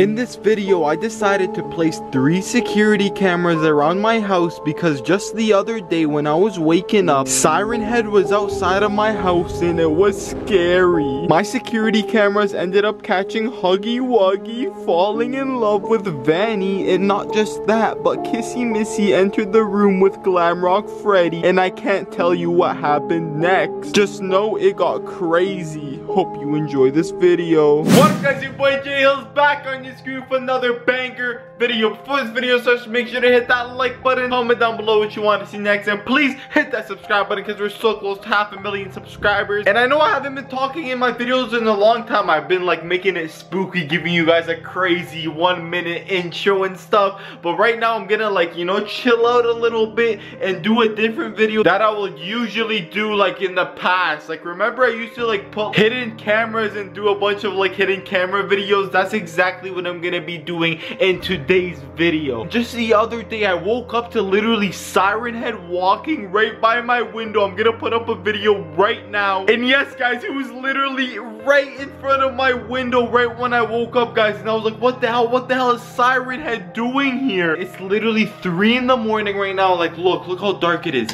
In this video, I decided to place 3 security cameras around my house because just the other day when I was waking up, Siren Head was outside of my house and it was scary. My security cameras ended up catching Huggy Wuggy falling in love with Vanny, and not just that, but Kissy Missy entered the room with Glamrock Freddy, and I can't tell you what happened next. Just know it got crazy. Hope you enjoy this video. What up guys, your boy J-Hills back on your screen for another banger video. Before this video starts, make sure to hit that like button, comment down below what you want to see next, and please hit that subscribe button because we're so close to 500,000 subscribers. And I know I haven't been talking in my videos in a long time. I've been like making it spooky, giving you guys a crazy 1-minute intro and stuff. But right now I'm gonna like, you know, chill out a little bit and do a different video that I will usually do like in the past. Like remember I used to like put hidden cameras and do a bunch of like hidden camera videos. That's exactly what I'm gonna be doing in today's video. Just the other day I woke up to literally Siren Head walking right by my window. I'm gonna put up a video right now, and yes guys, it was literally right in front of my window right when I woke up guys, and I was like, what the hell is Siren Head doing here? It's literally 3 in the morning right now. Like look how dark it is.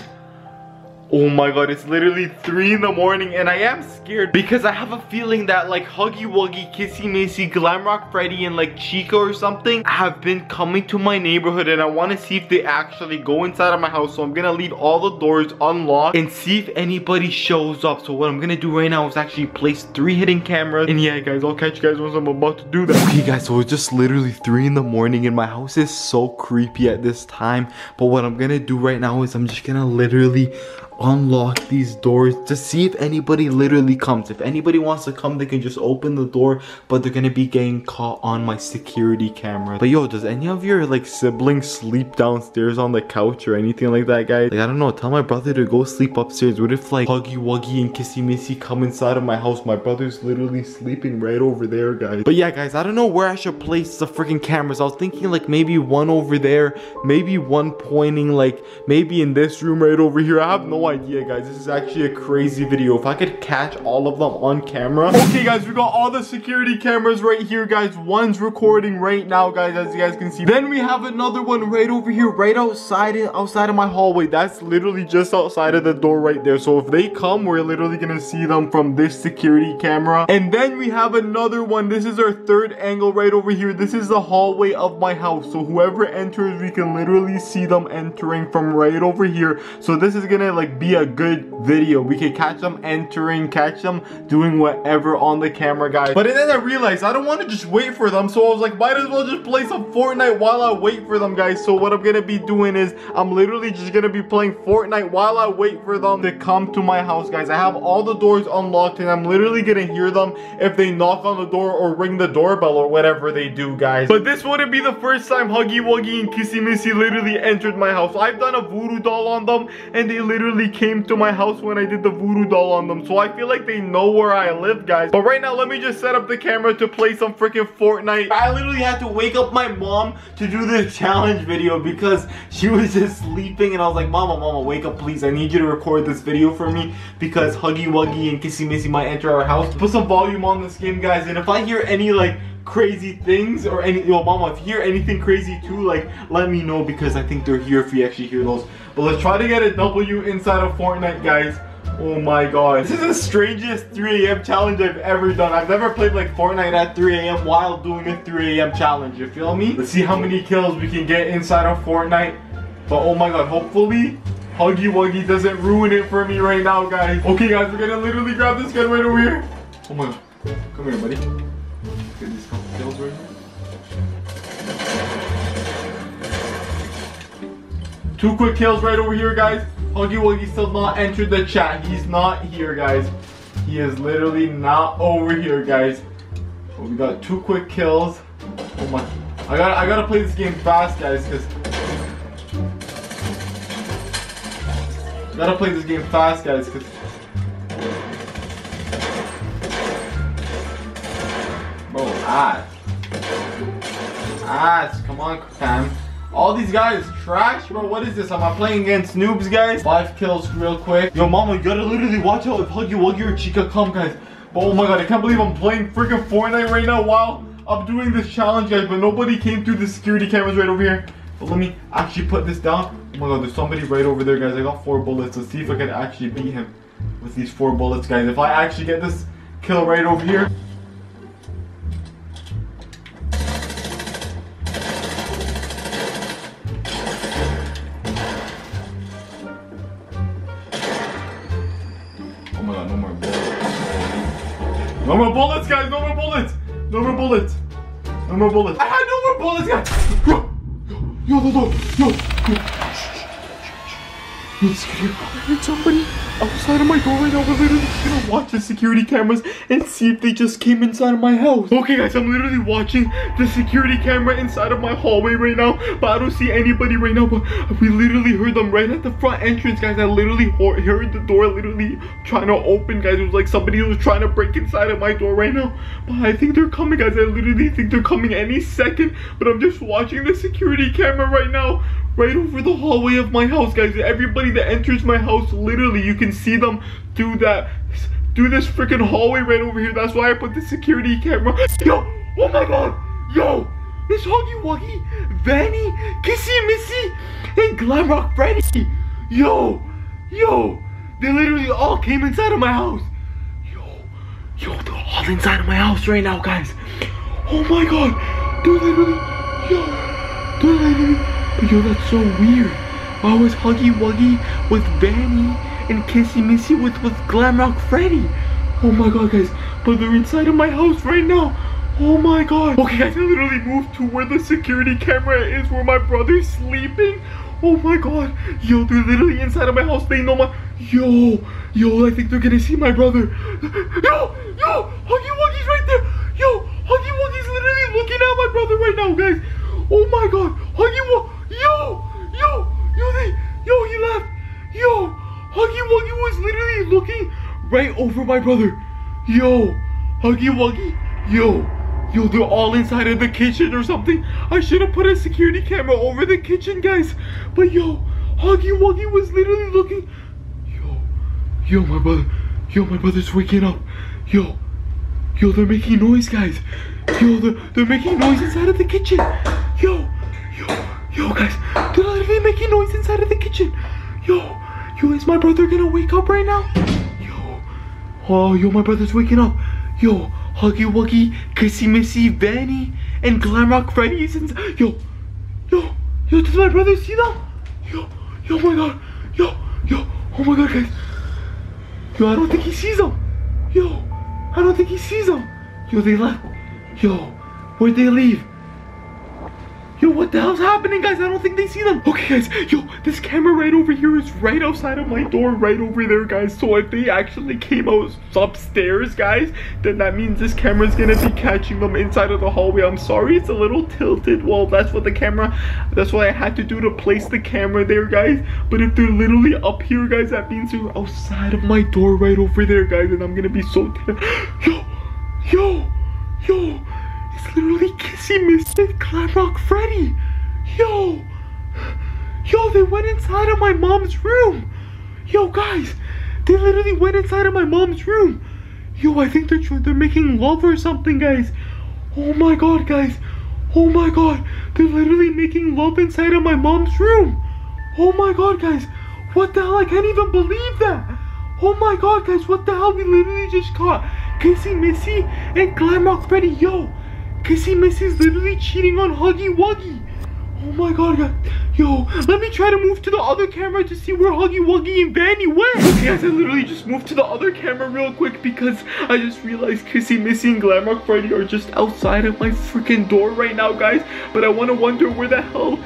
Oh my god, it's literally 3 in the morning, and I am scared because I have a feeling that like Huggy Wuggy, Kissy Missy, Glamrock Freddy, and like Chica or something have been coming to my neighborhood, and I want to see if they actually go inside of my house. So I'm gonna leave all the doors unlocked and see if anybody shows up. So what I'm gonna do right now is actually place 3 hidden cameras, and yeah guys, I'll catch you guys once I'm about to do that. Okay guys, so it's just literally 3 in the morning and my house is so creepy at this time. But what I'm gonna do right now is I'm just gonna literally unlock these doors to see if anybody literally comes. If anybody wants to come, they can just open the door, but they're gonna be getting caught on my security camera. But yo, does any of your like siblings sleep downstairs on the couch or anything like that guys? Like I don't know, tell my brother to go sleep upstairs. What if like Huggy Wuggy and Kissy Missy come inside of my house? My brother's literally sleeping right over there guys. But yeah guys, I don't know where I should place the freaking cameras. I was thinking like maybe one over there, maybe one pointing like maybe in this room right over here. I have no idea guys. This is actually a crazy video. If I could catch all of them on camera. Okay guys, we got all the security cameras right here guys. One's recording right now guys, as you guys can see. Then we have another one right over here, right outside of my hallway. That's literally just outside of the door right there. So if they come, we're literally gonna see them from this security camera. And then we have another one. This is our 3rd angle right over here. This is the hallway of my house. So whoever enters, we can literally see them entering from right over here. So this is gonna like be a good video. We can catch them entering, catch them doing whatever on the camera guys. But then I realized I don't want to just wait for them, so I was like, might as well just play some Fortnite while I wait for them guys. So what I'm gonna be doing is I'm literally just gonna be playing Fortnite while I wait for them to come to my house guys. I have all the doors unlocked, and I'm literally gonna hear them if they knock on the door or ring the doorbell or whatever they do guys. But this wouldn't be the first time Huggy Wuggy and Kissy Missy literally entered my house. I've done a voodoo doll on them, and they literally came to my house when I did the voodoo doll on them, so I feel like they know where I live guys. But right now let me just set up the camera to play some freaking Fortnite. I literally had to wake up my mom to do this challenge video because she was just sleeping, and I was like, mama wake up please, I need you to record this video for me because Huggy Wuggy and Kissy Missy might enter our house. Put some volume on this game guys, and if I hear any like crazy things or any, yo mama, if you hear anything crazy too, like let me know because I think they're here if you actually hear those. But let's try to get a W inside of Fortnite guys. Oh my god, this is the strangest 3 a.m. challenge I've ever done. I've never played like Fortnite at 3 a.m. while doing a 3 a.m. challenge, you feel me? Let's see how many kills we can get inside of Fortnite. But oh my god, hopefully Huggy Wuggy doesn't ruin it for me right now guys. Okay guys, we're gonna literally grab this gun right over here. Oh my god, come here buddy. Get these couple kills right here. 2 quick kills right over here guys. Huggy Wuggy still not entered the chat. He's not here guys. He is literally not over here guys. So we got 2 quick kills. Oh my, I gotta play this game fast guys, because bro, ass, come on fam. All these guys trash, bro. What is this? Am I playing against noobs, guys? 5 kills real quick. Yo, mama, you gotta literally watch out if Huggy Wuggy or Chica come, guys. But oh my god, I can't believe I'm playing freaking Fortnite right now while of doing this challenge, guys, but nobody came through the security cameras right over here. But let me actually put this down. Oh my god, there's somebody right over there, guys. I got 4 bullets. Let's see if I can actually beat him with these 4 bullets, guys. If I actually get this kill right over here. Oh my god, no more bullets. No more bullets, guys. No more bullets. No more bullets. No more bullets. I had no more bullets, guys. Yo. There's somebody outside of my door right now. We're literally gonna watch the security cameras and see if they just came inside of my house. Okay, guys, I'm literally watching the security camera inside of my hallway right now, but I don't see anybody right now. But we literally heard them right at the front entrance, guys. I literally heard the door literally trying to open, guys. It was like somebody was trying to break inside of my door right now. But I think they're coming, guys. I literally think they're coming any second, but I'm just watching the security camera right now. Right over the hallway of my house, guys. Everybody that enters my house, literally, you can see them through this freaking hallway right over here. That's why I put the security camera. Yo, oh my god, yo, it's Huggy Wuggy, Vanny, Kissy Missy, and Glamrock Freddy. Yo, they literally all came inside of my house. Yo, they're all inside of my house right now, guys. Oh my god, they're literally. But yo, that's so weird. Why was Huggy Wuggy with Vanny and Kissy Missy with Glamrock Freddy? Oh my god, guys. But they're inside of my house right now. Oh my god. Okay, guys, I literally moved to where the security camera is, where my brother's sleeping. Oh my god. Yo, they're literally inside of my house. They know my... Yo, I think they're gonna see my brother. Yo, Huggy Wuggy's right there. Yo, Huggy Wuggy's literally looking at my brother right now, guys. Oh my god. Huggy Wuggy. Yo, he left. Yo, Huggy Wuggy was literally looking right over my brother. Yo, Huggy Wuggy. Yo, they're all inside of the kitchen or something. I should have put a security camera over the kitchen, guys. But yo, Huggy Wuggy was literally looking. Yo, my brother. Yo, my brother's waking up. Yo, they're making noise, guys. Yo, they're making noise inside of the kitchen. Yo, guys, they're literally making noise inside of the kitchen. Yo, is my brother gonna wake up right now? Yo, my brother's waking up. Yo, Huggy Wuggy, Kissy Missy, Vanny, and Glamrock Freddy's inside. Yo, does my brother see them? Yo, my god. Yo, oh my god, guys. Yo, I don't think he sees them. Yo, they left. Yo, where'd they leave? Yo, what the hell's happening, guys? I don't think they see them. Okay, guys. Yo, this camera right over here is right outside of my door right over there, guys. So if they actually came out upstairs, guys, then that means this camera's gonna be catching them inside of the hallway. I'm sorry, it's a little tilted. Well, that's what I had to do to place the camera there, guys. But if they're literally up here, guys, that means they're outside of my door right over there, guys. And I'm gonna be so terrified. Yo. It's literally Kissy Missy, Glamrock Freddy. Yo, they went inside of my mom's room. Yo, guys, they literally went inside of my mom's room. Yo, I think they're making love or something, guys. Oh my god, guys. Oh my god, they're literally making love inside of my mom's room. Oh my god, guys. What the hell? I can't even believe that. Oh my god, guys. What the hell? We literally just caught Kissy Missy and Glamrock Freddy. Yo. Kissy Missy's literally cheating on Huggy Wuggy. Oh my god, guys. Yo, let me try to move to the other camera to see where Huggy Wuggy and Vanny went. Okay, guys, I literally just moved to the other camera real quick because I just realized Kissy Missy and Glamrock Freddy are just outside of my freaking door right now, guys. But I want to wonder where the hell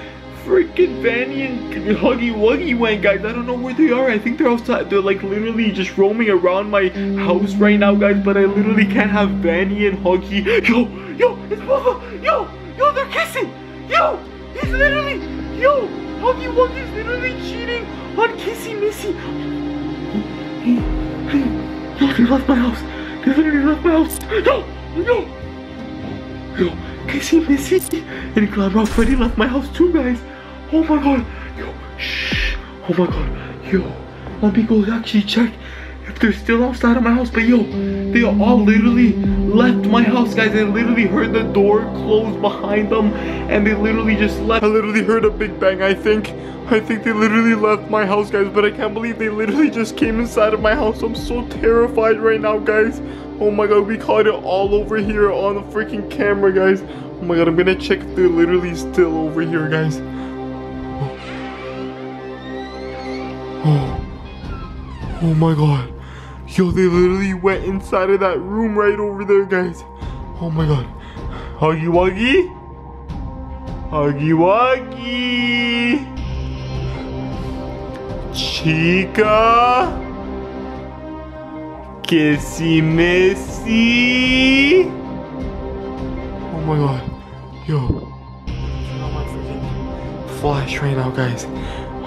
freaking Vanny and Huggy Wuggy went, guys. I don't know where they are. I think they're outside. They're like literally just roaming around my house right now, guys. But I literally can't have Vanny and Huggy. Yo, it's Bubba. Yo, they're kissing. Yo, Huggy Wuggy's literally cheating on Kissy Missy. Yo, they left my house. They literally left my house. Yo, Kissy Missy and Glamrock Freddy left my house too, guys. Oh my god. Yo, shh. Oh my god. Yo, let me go actually check They're still outside of my house, but yo, they all literally left my house, guys. I literally heard the door close behind them, and they literally just left. I literally heard a big bang, I think they literally left my house, guys, but I can't believe they literally just came inside of my house. I'm so terrified right now, guys. Oh my god, we caught it all over here on the freaking camera, guys. Oh my god, I'm gonna check if they're literally still over here, guys. Oh, oh my god. Yo, they literally went inside of that room right over there, guys. Oh my god. Huggy Wuggy? Huggy Wuggy! Chica, Kissy Missy. Oh my god, yo, turn on my freaking flash right now, guys.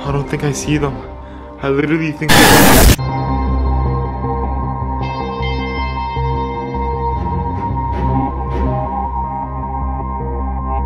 I don't think I see them. I literally think.